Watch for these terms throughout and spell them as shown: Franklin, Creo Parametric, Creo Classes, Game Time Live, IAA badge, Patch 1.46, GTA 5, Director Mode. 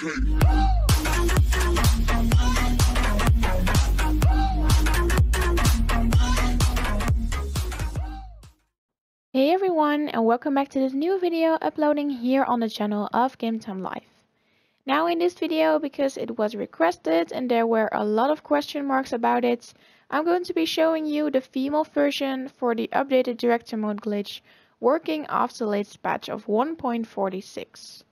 Hey everyone, and welcome back to this new video uploading here on the channel of Game Time Live. Now in this video, because it was requested and there were a lot of question marks about it, I'm going to be showing you the female version for the updated director mode glitch working off the latest patch of 1.46.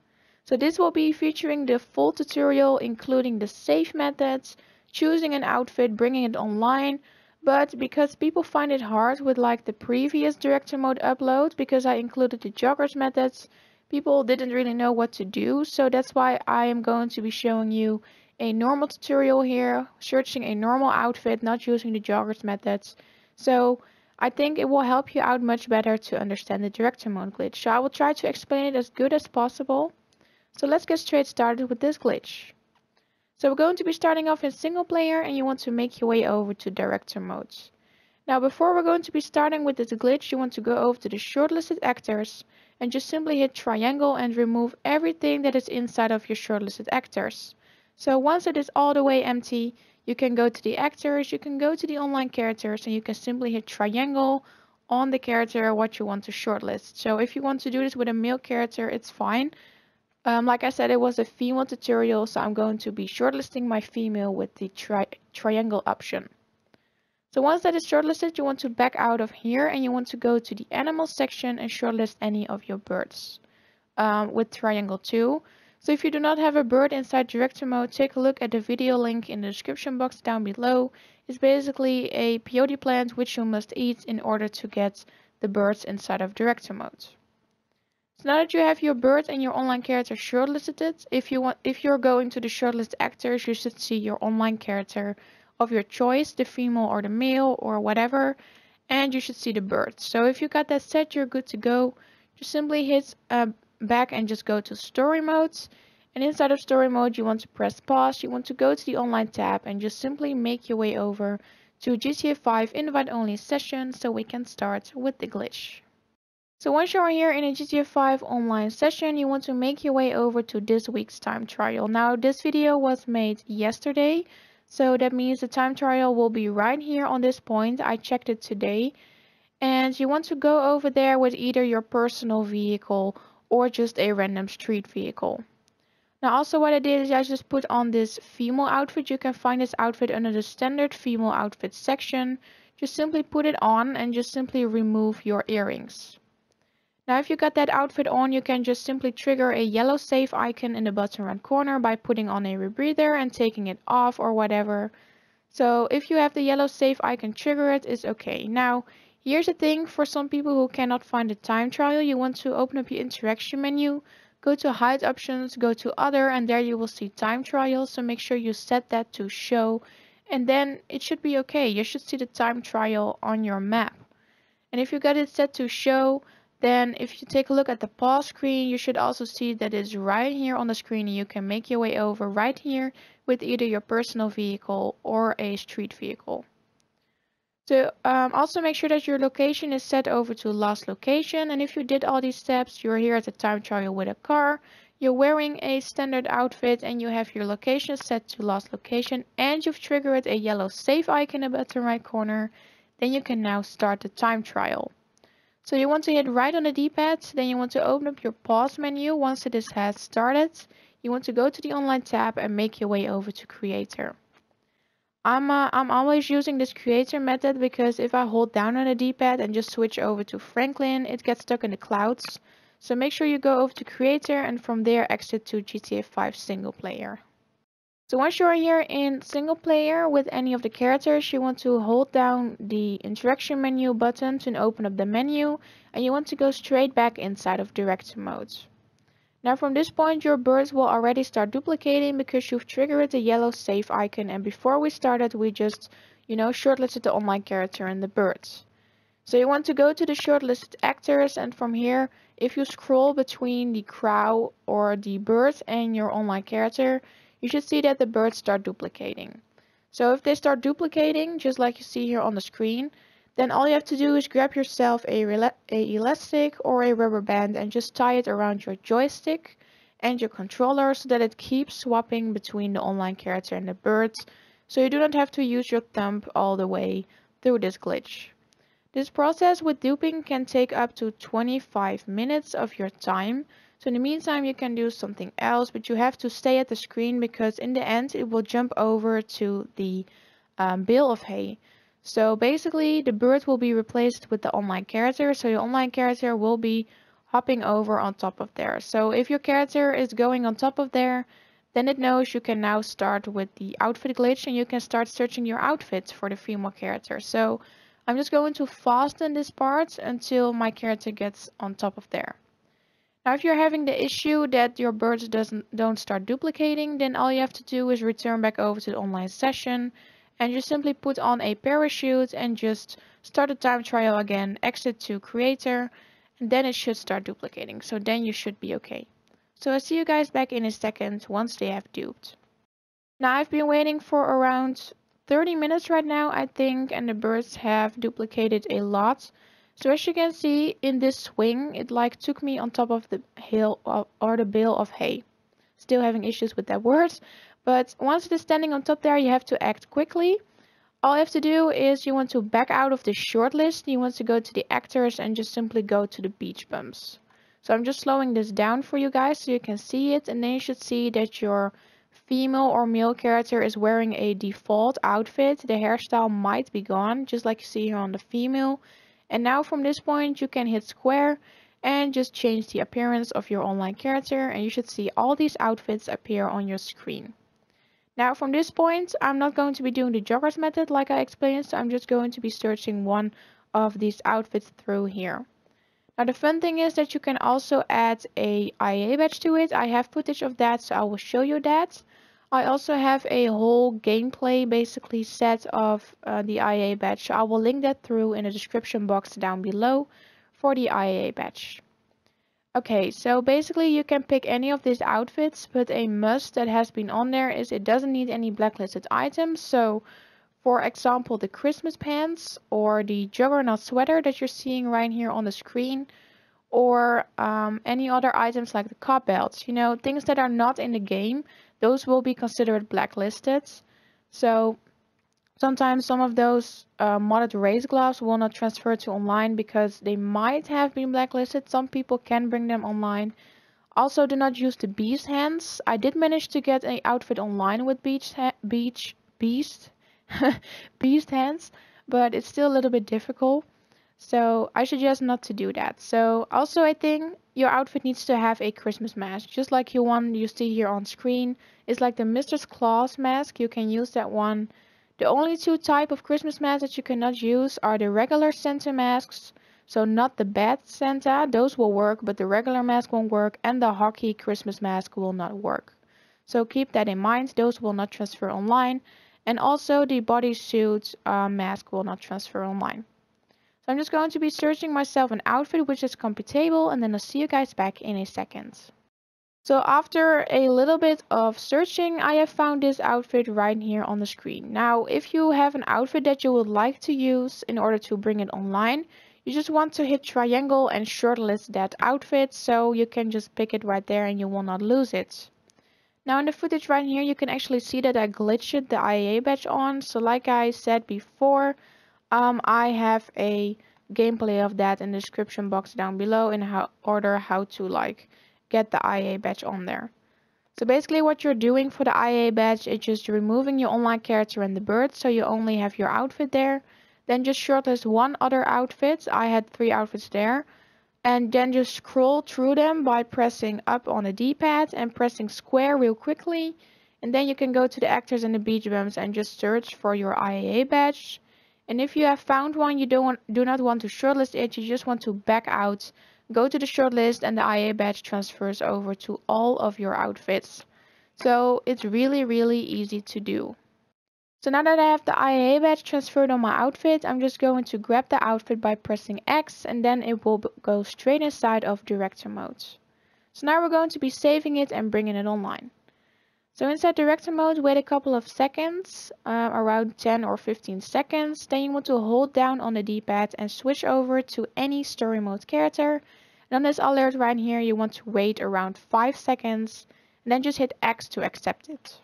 So this will be featuring the full tutorial, including the save methods, choosing an outfit, bringing it online. But because people find it hard with like the previous director mode upload, because I included the joggers methods, people didn't really know what to do. So that's why I am going to be showing you a normal tutorial here, searching a normal outfit, not using the joggers methods. So I think it will help you out much better to understand the director mode glitch. So I will try to explain it as good as possible. So let's get straight started with this glitch. So we're going to be starting off in single player, and you want to make your way over to director mode. Now before we're going to be starting with this glitch, you want to go over to the shortlisted actors and just simply hit triangle and remove everything that is inside of your shortlisted actors. So once it is all the way empty, you can go to the actors, you can go to the online characters, and you can simply hit triangle on the character what you want to shortlist. So if you want to do this with a male character, it's fine. Like I said, it was a female tutorial, so I'm going to be shortlisting my female with the triangle option. So once that is shortlisted, you want to back out of here and you want to go to the animal section and shortlist any of your birds with triangle too. So if you do not have a bird inside director mode, take a look at the video link in the description box down below. It's basically a peyote plant which you must eat in order to get the birds inside of director mode. So now that you have your bird and your online character shortlisted, if you're going to the shortlist actors, you should see your online character of your choice, the female or the male or whatever, and you should see the bird. So if you got that set, you're good to go. Just simply hit back and just go to story mode, and inside of story mode you want to press pause, you want to go to the online tab and just simply make your way over to GTA 5 invite only session so we can start with the glitch. So once you are here in a GTA 5 online session, you want to make your way over to this week's time trial. Now this video was made yesterday, so that means the time trial will be right here on this point. I checked it today, and you want to go over there with either your personal vehicle or just a random street vehicle. Now also what I did is I just put on this female outfit. You can find this outfit under the standard female outfit section. Just simply put it on and just simply remove your earrings. Now if you got that outfit on, you can just simply trigger a yellow save icon in the bottom right corner by putting on a rebreather and taking it off or whatever. So if you have the yellow save icon triggered, it's okay. Now here's the thing, for some people who cannot find the time trial, you want to open up your interaction menu, go to hide options, go to other, and there you will see time trial. So make sure you set that to show, and then it should be okay. You should see the time trial on your map. And if you got it set to show, then if you take a look at the pause screen, you should also see that it's right here on the screen and you can make your way over right here with either your personal vehicle or a street vehicle. So also make sure that your location is set over to last location, and if you did all these steps, you're here at the time trial with a car, you're wearing a standard outfit, and you have your location set to last location, and you've triggered a yellow save icon in the bottom right corner, then you can now start the time trial. So you want to hit right on the D-pad, then you want to open up your pause menu once it has started. You want to go to the online tab and make your way over to creator. I'm always using this creator method because if I hold down on the D-pad and just switch over to Franklin, it gets stuck in the clouds. So make sure you go over to creator and from there exit to GTA 5 single player. So once you're here in single player with any of the characters, you want to hold down the interaction menu button to open up the menu, and you want to go straight back inside of director mode. Now from this point your birds will already start duplicating because you've triggered the yellow save icon, and before we started we just, shortlisted the online character and the birds. So you want to go to the shortlisted actors, and from here if you scroll between the crow or the bird and your online character, you should see that the birds start duplicating. So if they start duplicating, just like you see here on the screen, then all you have to do is grab yourself a elastic or a rubber band and just tie it around your joystick. and your controller so that it keeps swapping between the online character and the birds, so you do not have to use your thumb all the way through this glitch. This process with duping can take up to 25 minutes of your time, so in the meantime you can do something else, but you have to stay at the screen because in the end it will jump over to the bale of hay. So basically the bird will be replaced with the online character, so your online character will be hopping over on top of there. So if your character is going on top of there, then it knows you can now start with the outfit glitch and you can start searching your outfits for the female character. So I'm just going to fasten this part until my character gets on top of there. Now if you're having the issue that your birds don't start duplicating, then all you have to do is return back over to the online session and just simply put on a parachute and just start a time trial again, exit to creator, and then it should start duplicating. So then you should be okay. So I'll see you guys back in a second once they have duped. Now I've been waiting for around 30 minutes right now, I think, and the birds have duplicated a lot. So as you can see in this swing, it like took me on top of the hill or the bale of hay. Still having issues with that word, but once it is standing on top there, you have to act quickly. All you have to do is you want to back out of the short list, you want to go to the actors and just simply go to the beach bumps. So I'm just slowing this down for you guys so you can see it, and then you should see that your female or male character is wearing a default outfit. The hairstyle might be gone, just like you see here on the female. And now from this point you can hit square and just change the appearance of your online character, and you should see all these outfits appear on your screen. Now from this point I'm not going to be doing the joggers method like I explained, so I'm just going to be searching one of these outfits through here. Now the fun thing is that you can also add a IAA badge to it. I have footage of that, so I will show you that. I also have a whole gameplay basically set of the IAA badge, so I will link that through in the description box down below for the IAA badge. Okay, so basically you can pick any of these outfits, but a must that has been on there is it doesn't need any blacklisted items. So for example, the Christmas pants or the juggernaut sweater that you're seeing right here on the screen, or any other items like the cop belts, you know, things that are not in the game. Those will be considered blacklisted. So sometimes some of those modded race gloves will not transfer to online because they might have been blacklisted. Some people can bring them online. Also, do not use the beast hands. I did manage to get an outfit online with beast hands, but it's still a little bit difficult. So I suggest not to do that. So also I think your outfit needs to have a Christmas mask, just like the one you see here on screen. It's like the Mr. Claus mask, you can use that one. The only two type of Christmas masks that you cannot use are the regular Santa masks, so not the bad Santa, those will work, but the regular mask won't work, and the hockey Christmas mask will not work. So keep that in mind, those will not transfer online, and also the bodysuit mask will not transfer online. I'm just going to be searching myself an outfit which is compatible, and then I'll see you guys back in a second. So after a little bit of searching, I have found this outfit right here on the screen. Now if you have an outfit that you would like to use in order to bring it online, you just want to hit triangle and shortlist that outfit, so you can just pick it right there and you will not lose it. Now in the footage right here you can actually see that I glitched the IAA badge on, so like I said before, I have a gameplay of that in the description box down below in how to like get the IAA badge on there. So basically what you're doing for the IAA badge is just removing your online character and the bird, so you only have your outfit there. Then just shortlist one other outfit. I had 3 outfits there. And then just scroll through them by pressing up on the D-pad and pressing square real quickly. And then you can go to the actors and the beach bums and just search for your IAA badge. And if you have found one, you do not want to shortlist it, you just want to back out, go to the shortlist, and the IAA badge transfers over to all of your outfits. So it's really, really easy to do. So now that I have the IAA badge transferred on my outfit, I'm just going to grab the outfit by pressing X, and then it will go straight inside of director mode. So now we're going to be saving it and bringing it online. So inside director mode, wait a couple of seconds, around 10 or 15 seconds. Then you want to hold down on the D-pad and switch over to any story mode character. And on this alert right here, you want to wait around 5 seconds and then just hit X to accept it.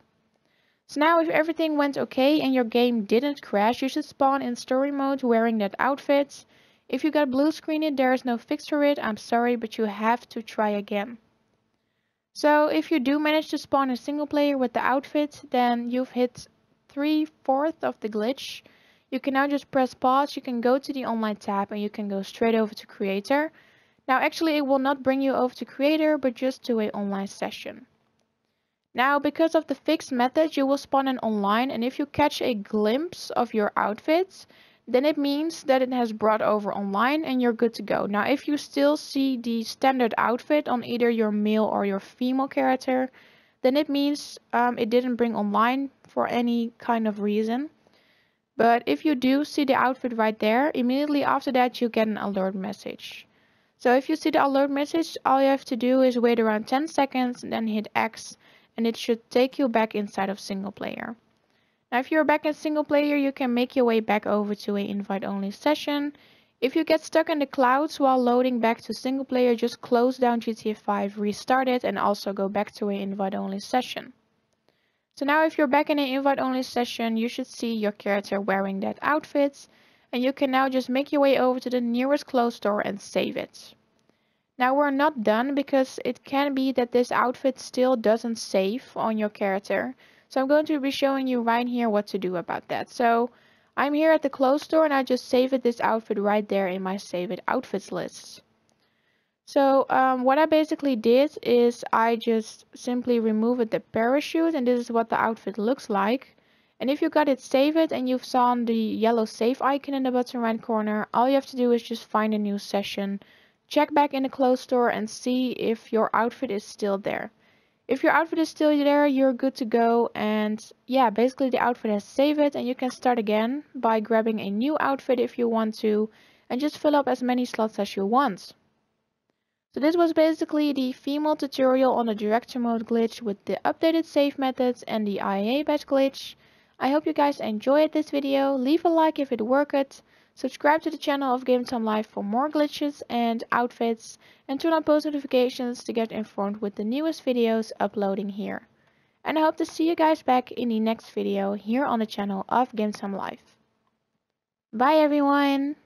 So now if everything went okay and your game didn't crash, you should spawn in story mode wearing that outfit. If you got blue screened, there is no fix for it, I'm sorry, but you have to try again. So if you do manage to spawn in single player with the outfit, then you've hit 3/4 of the glitch. You can now just press pause, you can go to the online tab, and you can go straight over to creator. Now actually it will not bring you over to creator, but just to an online session. Now because of the fixed method, you will spawn in online, and if you catch a glimpse of your outfit, then it means that it has brought over online and you're good to go. Now if you still see the standard outfit on either your male or your female character, then it means it didn't bring online for any kind of reason. But if you do see the outfit right there, immediately after that you get an alert message. So if you see the alert message, all you have to do is wait around 10 seconds and then hit X, and it should take you back inside of single player. Now if you're back in single player, you can make your way back over to an invite only session. If you get stuck in the clouds while loading back to single player, just close down GTA 5, restart it, and also go back to an invite only session. So now if you're back in an invite only session, you should see your character wearing that outfit, and you can now just make your way over to the nearest clothes store and save it. Now we're not done because it can be that this outfit still doesn't save on your character. So I'm going to be showing you right here what to do about that. So I'm here at the clothes store and I just saved this outfit right there in my saved outfits list. So what I basically did is I just simply removed the parachute, and this is what the outfit looks like. And if you got it saved and you've saw the yellow save icon in the bottom right corner, all you have to do is just find a new session, check back in the clothes store and see if your outfit is still there. If your outfit is still there, you're good to go, and yeah, basically the outfit has saved, and you can start again by grabbing a new outfit if you want to, and just fill up as many slots as you want. So this was basically the female tutorial on the director mode glitch with the updated save methods and the IAA badge glitch. I hope you guys enjoyed this video. Leave a like if it worked. Subscribe to the channel of Game Time Live for more glitches and outfits, and turn on post notifications to get informed with the newest videos uploading here. And I hope to see you guys back in the next video here on the channel of Game Time Live. Bye everyone!